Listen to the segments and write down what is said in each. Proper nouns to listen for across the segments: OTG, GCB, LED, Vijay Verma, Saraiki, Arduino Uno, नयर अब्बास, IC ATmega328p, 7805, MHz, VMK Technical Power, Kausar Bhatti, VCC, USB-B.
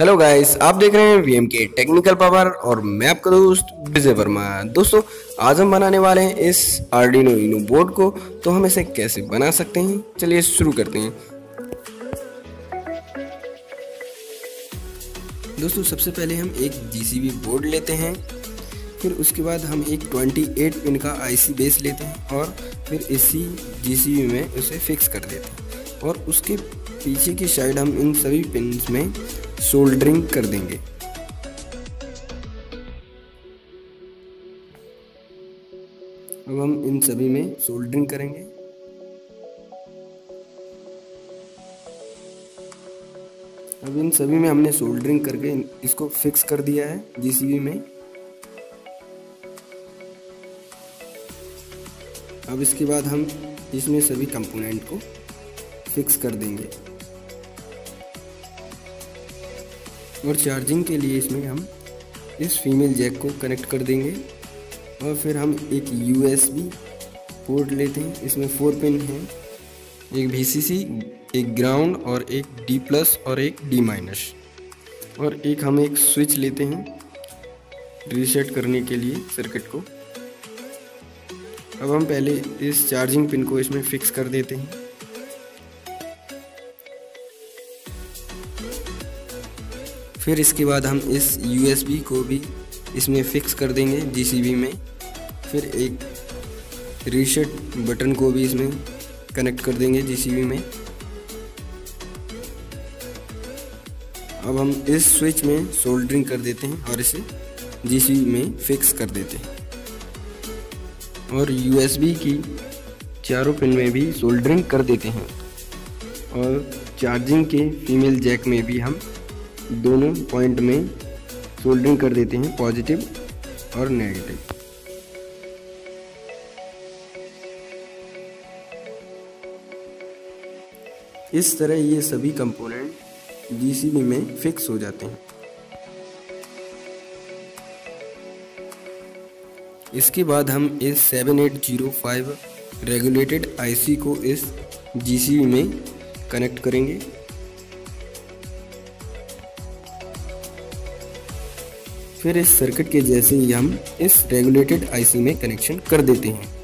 Hello guys, आप देख रहे हैं VMK टेक्निकल पावर और मैं आपका दोस्त विजय वर्मा। दोस्तों, आज हम बनाने वाले हैं इस Arduino Uno बोर्ड को, तो हम इसे कैसे बना सकते हैं चलिए शुरू करते हैं। दोस्तों, सबसे पहले हम एक GCB बोर्ड लेते हैं, फिर उसके बाद हम एक 28 पिन का IC बेस लेते हैं और फिर इसी GCB में उसे फिक्स कर देते हैं और उसके पीछे की साइड हम इन सभी पिन में सोल्डरिंग कर देंगे। अब हम इन सभी में सोल्डरिंग करेंगे। अब इन सभी में हमने सोल्डरिंग करके इसको फिक्स कर दिया है जीसीबी में। अब इसके बाद हम इसमें सभी कंपोनेंट को फिक्स कर देंगे और चार्जिंग के लिए इसमें हम इस फीमेल जैक को कनेक्ट कर देंगे। और फिर हम एक USB पोर्ट लेते हैं, इसमें 4 पिन हैं, एक VCC, एक ग्राउंड और एक D+ और एक D- और एक हम एक स्विच लेते हैं रीसेट करने के लिए सर्किट को। अब हम पहले इस चार्जिंग पिन को इसमें फिक्स कर देते हैं। फिर इसके बाद हम इस USB को भी इसमें फिक्स कर देंगे GCB में। फिर एक रीसेट बटन को भी इसमें कनेक्ट कर देंगे GCB में। अब हम इस स्विच में सोल्डरिंग कर देते हैं और इसे GCB में फिक्स कर देते हैं और USB की चारों पिन में भी सोल्डरिंग कर देते हैं। और चार्जिंग के फीमेल जैक में भी हम दोनों पॉइंट में सोल्डरिंग कर देते हैं, पॉजिटिव और नेगेटिव। इस तरह ये सभी कंपोनेंट GCB में फिक्स हो जाते हैं। इसके बाद हम इस 7805 रेगुलेटेड IC को इस GCB में कनेक्ट करेंगे। फिर इस सर्किट के जैसे ही हम इस रेगुलेटेड IC में कनेक्शन कर देते हैं।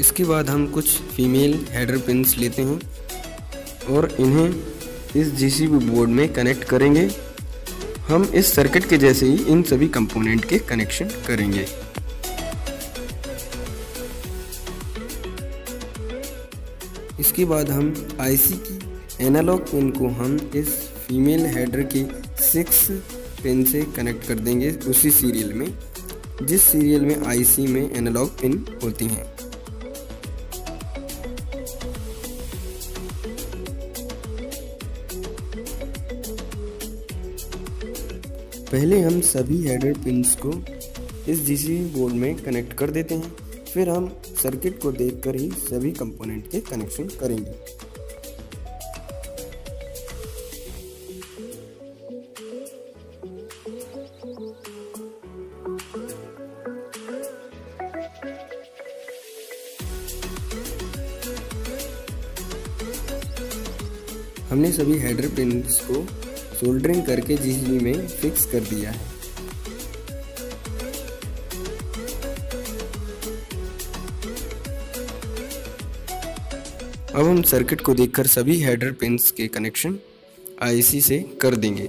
इसके बाद हम कुछ फीमेल हेडर पिन्स लेते हैं और इन्हें इस GCB बोर्ड में कनेक्ट करेंगे। हम इस सर्किट के जैसे ही इन सभी कंपोनेंट के कनेक्शन करेंगे। इसके बाद हम IC की एनालॉग पिन को हम इस फीमेल हेडर के 6 पिन से कनेक्ट कर देंगे, उसी सीरियल में जिस सीरियल में IC में एनालॉग पिन होती हैं। पहले हम सभी हेडर पिन्स को इस GCB बोर्ड में कनेक्ट कर देते हैं, फिर हम सर्किट को देखकर ही सभी कंपोनेंट के कनेक्शन करेंगे। हमने सभी हेडर पिन्स को सोल्डरिंग करके GCB में फिक्स कर दिया है। अब हम सर्किट को देखकर सभी हेडर पिन्स के कनेक्शन IC से कर देंगे।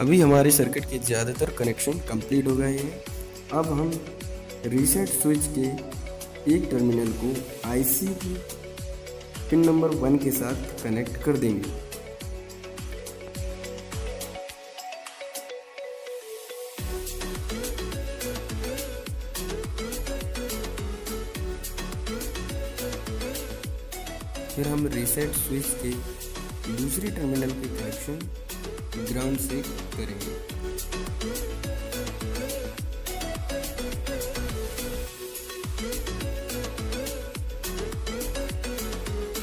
अभी हमारे सर्किट के ज़्यादातर कनेक्शन कंप्लीट हो गए हैं। अब हम रीसेट स्विच के एक टर्मिनल को आईसी की पिन नंबर 1 के साथ कनेक्ट कर देंगे। फिर हम रीसेट स्विच के दूसरे टर्मिनल के कनेक्शन ग्राउंड से करेंगे।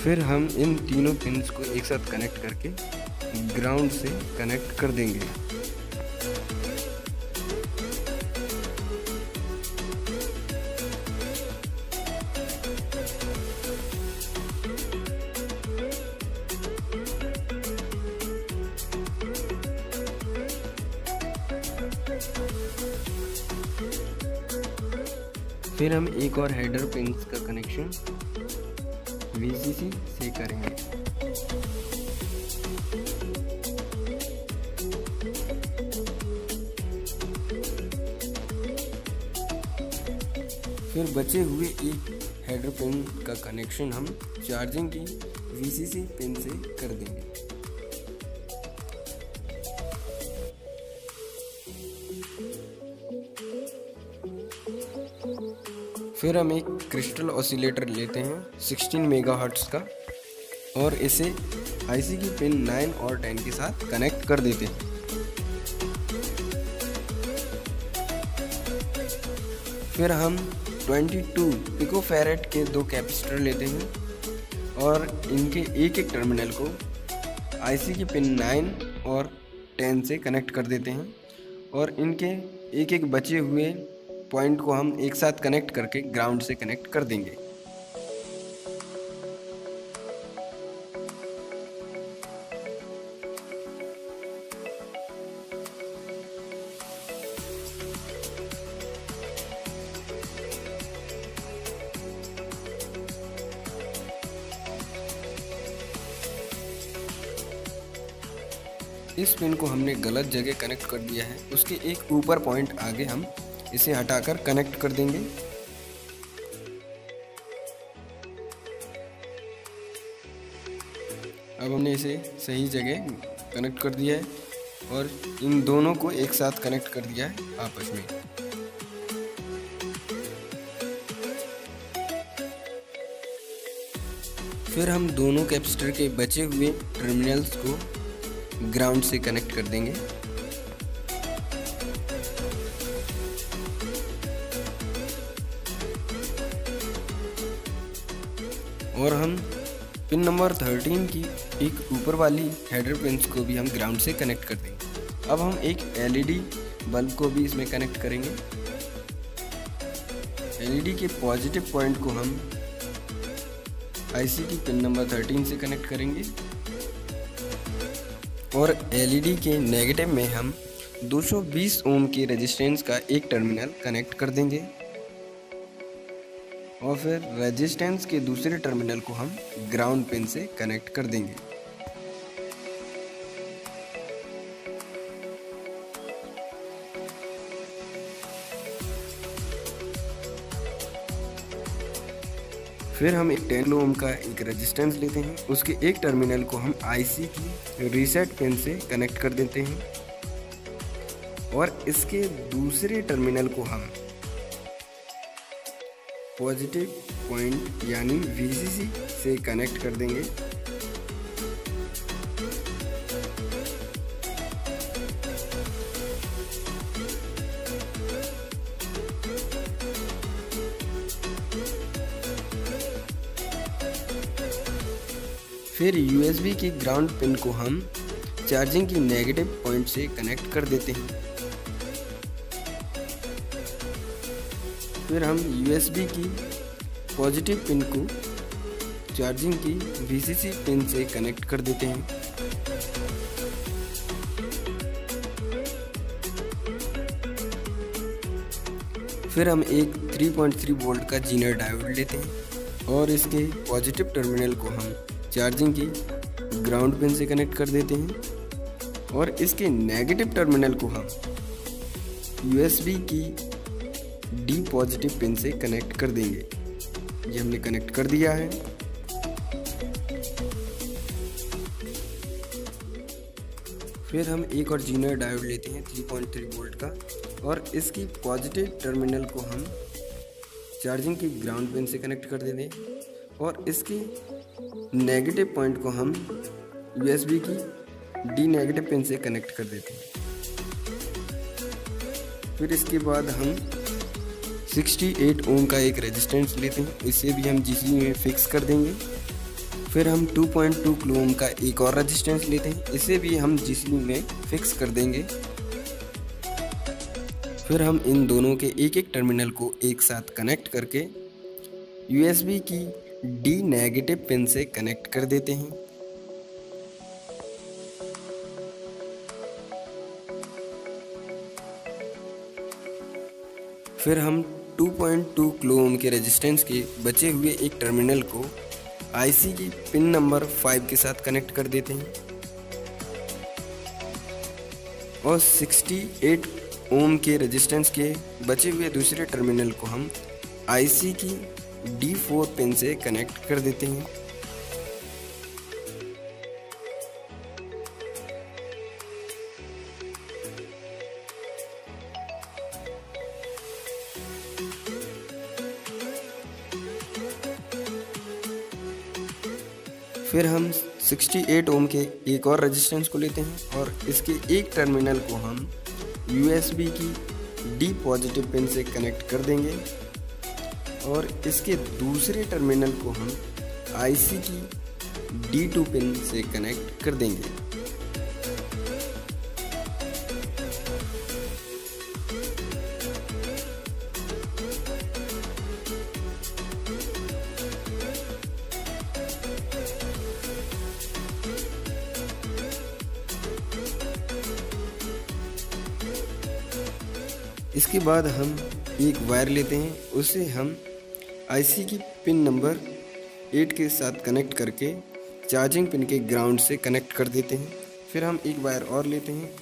फिर हम इन तीनों पिन्स को एक साथ कनेक्ट करके ग्राउंड से कनेक्ट कर देंगे। फिर हम एक और हेडर पिंस का कनेक्शन VCC से करेंगे। फिर बचे हुए एक हेडर पिन का कनेक्शन हम चार्जिंग की VCC पिन से कर देंगे। फिर हम एक क्रिस्टल ऑसिलेटर लेते हैं 16 मेगाहर्ट्ज़ का और इसे आईसी की पिन 9 और 10 के साथ कनेक्ट कर देते हैं। फिर हम 22 पिकोफैरेड के दो कैपेसिटर लेते हैं और इनके एक एक टर्मिनल को आईसी की पिन 9 और 10 से कनेक्ट कर देते हैं और इनके एक एक बचे हुए पॉइंट को हम एक साथ कनेक्ट करके ग्राउंड से कनेक्ट कर देंगे। इस पिन को हमने गलत जगह कनेक्ट कर दिया है, उसके एक ऊपर पॉइंट आगे हम इसे हटाकर कनेक्ट कर देंगे। अब हमने इसे सही जगह कनेक्ट कर दिया है और इन दोनों को एक साथ कनेक्ट कर दिया है आपस में। फिर हम दोनों कैपेसिटर के बचे हुए टर्मिनल्स को ग्राउंड से कनेक्ट कर देंगे। और हम पिन नंबर 13 की एक ऊपर वाली हेडर पिन्स को भी हम ग्राउंड से कनेक्ट कर देंगे। अब हम एक LED बल्ब को भी इसमें कनेक्ट करेंगे। LED के पॉजिटिव पॉइंट को हम IC की पिन नंबर 13 से कनेक्ट करेंगे और LED के नेगेटिव में हम 220 ओम के रेजिस्टेंस का एक टर्मिनल कनेक्ट कर देंगे और फिर रेजिस्टेंस के दूसरे टर्मिनल को हम ग्राउंड पिन से कनेक्ट कर देंगे। फिर हम एक 10 ओम का एक रेजिस्टेंस लेते हैं, उसके एक टर्मिनल को हम आईसी की रीसेट पिन से कनेक्ट कर देते हैं और इसके दूसरे टर्मिनल को हम पॉजिटिव पॉइंट यानी VCC से कनेक्ट कर देंगे। फिर USB की ग्राउंड पिन को हम चार्जिंग की नेगेटिव पॉइंट से कनेक्ट कर देते हैं। फिर हम USB की पॉजिटिव पिन को चार्जिंग की VCC पिन से कनेक्ट कर देते हैं। फिर हम एक 3.3 वोल्ट का जीनर डायोड लेते हैं और इसके पॉजिटिव टर्मिनल को हम चार्जिंग की ग्राउंड पिन से कनेक्ट कर देते हैं और इसके नेगेटिव टर्मिनल को हम USB की D पॉजिटिव पिन से कनेक्ट कर देंगे। ये हमने कनेक्ट कर दिया है। फिर हम एक और जीनर डायोड लेते हैं 3.3 वोल्ट का और इसकी पॉजिटिव टर्मिनल को हम चार्जिंग की ग्राउंड पिन से कनेक्ट कर देते हैं और इसकी नेगेटिव पॉइंट को हम USB की D नेगेटिव पिन से कनेक्ट कर देते हैं। फिर इसके बाद हम 68 ओम का एक रेजिस्टेंस लेते हैं, इसे भी हम GCB में फिक्स कर देंगे। फिर हम 2.2 किलो ओम का एक और रेजिस्टेंस लेते हैं, इसे भी हम GCB में फिक्स कर देंगे। फिर हम इन दोनों के एक एक टर्मिनल को एक साथ कनेक्ट करके USB की D नेगेटिव पिन से कनेक्ट कर देते हैं। फिर हम 2.2 किलो ओम के रेजिस्टेंस के बचे हुए एक टर्मिनल को IC की पिन नंबर 5 के साथ कनेक्ट कर देते हैं और 68 ओम के रेजिस्टेंस के बचे हुए दूसरे टर्मिनल को हम IC की D4 पिन से कनेक्ट कर देते हैं। फिर हम 68 ओम के एक और रेजिस्टेंस को लेते हैं और इसके एक टर्मिनल को हम USB की D पॉजिटिव पिन से कनेक्ट कर देंगे और इसके दूसरे टर्मिनल को हम IC की D2 पिन से कनेक्ट कर देंगे। इसके बाद हम एक वायर लेते हैं, उसे हम IC की पिन नंबर 8 के साथ कनेक्ट करके चार्जिंग पिन के ग्राउंड से कनेक्ट कर देते हैं। फिर हम एक वायर और लेते हैं,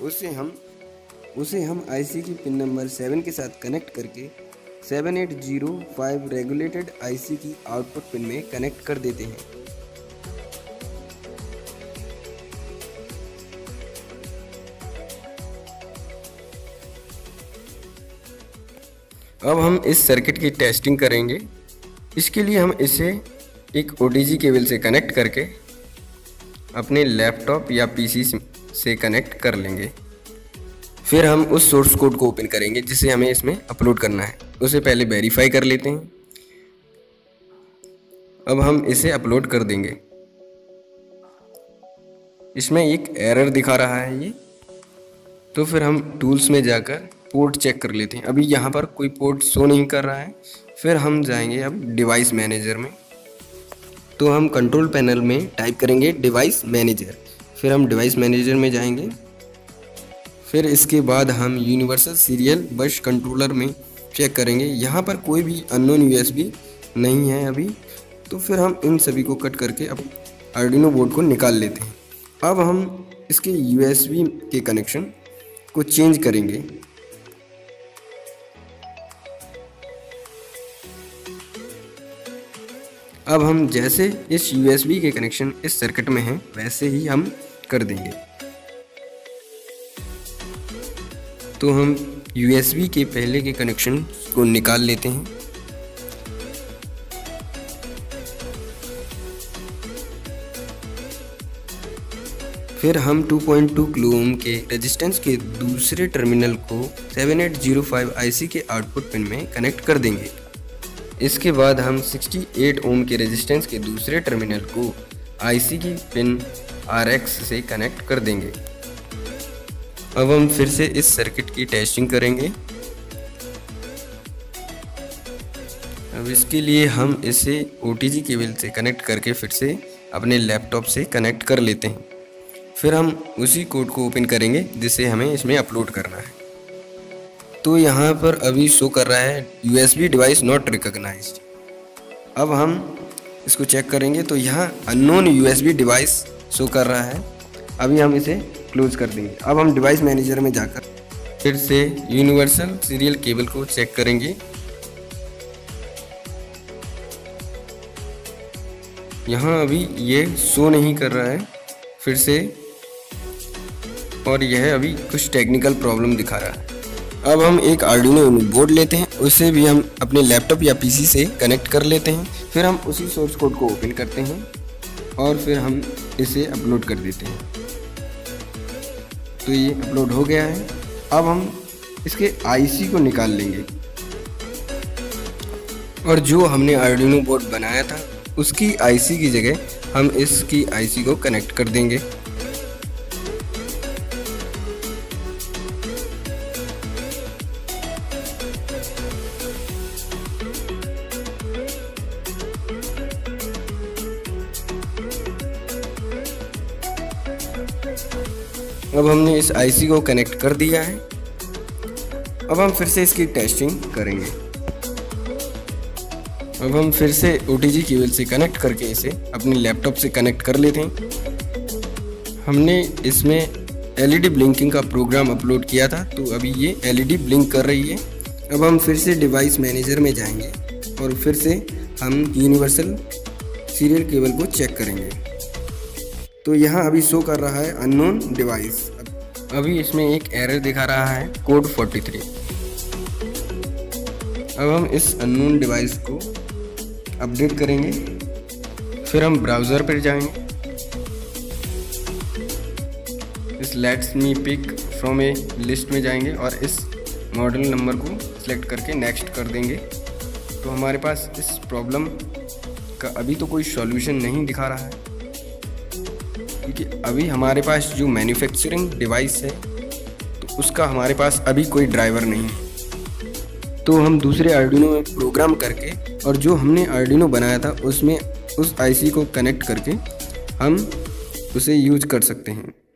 उसे हम IC की पिन नंबर 7 के साथ कनेक्ट करके 7805 रेगुलेटेड IC की आउटपुट पिन में कनेक्ट कर देते हैं। अब हम इस सर्किट की टेस्टिंग करेंगे। इसके लिए हम इसे एक OTG केबल से कनेक्ट करके अपने लैपटॉप या PC से कनेक्ट कर लेंगे। फिर हम उस सोर्स कोड को ओपन करेंगे जिसे हमें इसमें अपलोड करना है, उसे पहले वेरीफाई कर लेते हैं। अब हम इसे अपलोड कर देंगे। इसमें एक एरर दिखा रहा है ये, तो फिर हम टूल्स में जाकर पोर्ट चेक कर लेते हैं। अभी यहाँ पर कोई पोर्ट शो नहीं कर रहा है। फिर हम जाएंगे अब डिवाइस मैनेजर में, तो हम कंट्रोल पैनल में टाइप करेंगे डिवाइस मैनेजर। फिर हम डिवाइस मैनेजर में जाएंगे। फिर इसके बाद हम यूनिवर्सल सीरियल बस कंट्रोलर में चेक करेंगे। यहाँ पर कोई भी अननोन USB नहीं है अभी, तो फिर हम इन सभी को कट करके अब Arduino बोर्ड को निकाल लेते हैं। अब हम इसके USB के कनेक्शन को चेंज करेंगे। अब हम जैसे इस USB के कनेक्शन इस सर्किट में हैं वैसे ही हम कर देंगे। तो हम USB के पहले के कनेक्शन को निकाल लेते हैं। फिर हम 2.2 किलो ओम के रेजिस्टेंस के दूसरे टर्मिनल को 7805 IC के आउटपुट पिन में कनेक्ट कर देंगे। इसके बाद हम 68 ओम के रेजिस्टेंस के दूसरे टर्मिनल को IC की पिन RX से कनेक्ट कर देंगे। अब हम फिर से इस सर्किट की टेस्टिंग करेंगे। अब इसके लिए हम इसे OTG केबल से कनेक्ट करके फिर से अपने लैपटॉप से कनेक्ट कर लेते हैं। फिर हम उसी कोड को ओपन करेंगे जिसे हमें इसमें अपलोड करना है। तो यहाँ पर अभी शो कर रहा है USB डिवाइस नॉट रिकॉग्नाइज्ड। अब हम इसको चेक करेंगे तो यहाँ अननोन USB डिवाइस शो कर रहा है। अभी हम इसे क्लोज कर देंगे। अब हम डिवाइस मैनेजर में जाकर फिर से यूनिवर्सल सीरियल केबल को चेक करेंगे। यहाँ अभी ये शो नहीं कर रहा है फिर से, और यह अभी कुछ टेक्निकल प्रॉब्लम दिखा रहा है। अब हम एक आर्डिनो यूनो बोर्ड लेते हैं, उसे भी हम अपने लैपटॉप या पीसी से कनेक्ट कर लेते हैं। फिर हम उसी सोर्स कोड को ओपन करते हैं और फिर हम इसे अपलोड कर देते हैं। तो ये अपलोड हो गया है। अब हम इसके आईसी को निकाल लेंगे और जो हमने आर्डिनो बोर्ड बनाया था उसकी आईसी की जगह हम इसकी आईसी को कनेक्ट कर देंगे। अब हमने इस आईसी को कनेक्ट कर दिया है। अब हम फिर से इसकी टेस्टिंग करेंगे। अब हम फिर से ओटीजी केबल से कनेक्ट करके इसे अपने लैपटॉप से कनेक्ट कर लेते हैं। हमने इसमें एलईडी ब्लिंकिंग का प्रोग्राम अपलोड किया था, तो अभी ये एलईडी ब्लिंक कर रही है। अब हम फिर से डिवाइस मैनेजर में जाएंगे और फिर से हम यूनिवर्सल सीरियल केबल को चेक करेंगे। तो यहाँ अभी शो कर रहा है अननोन डिवाइस। अभी इसमें एक एरर दिखा रहा है कोड 43। अब हम इस अननोन डिवाइस को अपडेट करेंगे। फिर हम ब्राउज़र पर जाएंगे, इस let's me pick from a list में जाएंगे और इस मॉडल नंबर को सिलेक्ट करके नेक्स्ट कर देंगे। तो हमारे पास इस प्रॉब्लम का अभी तो कोई सॉल्यूशन नहीं दिखा रहा है, क्योंकि अभी हमारे पास जो मैन्युफैक्चरिंग डिवाइस है तो उसका हमारे पास अभी कोई ड्राइवर नहीं है। तो हम दूसरे आर्डिनो में प्रोग्राम करके और जो हमने आर्डिनो बनाया था उसमें उस आईसी को कनेक्ट करके हम उसे यूज कर सकते हैं।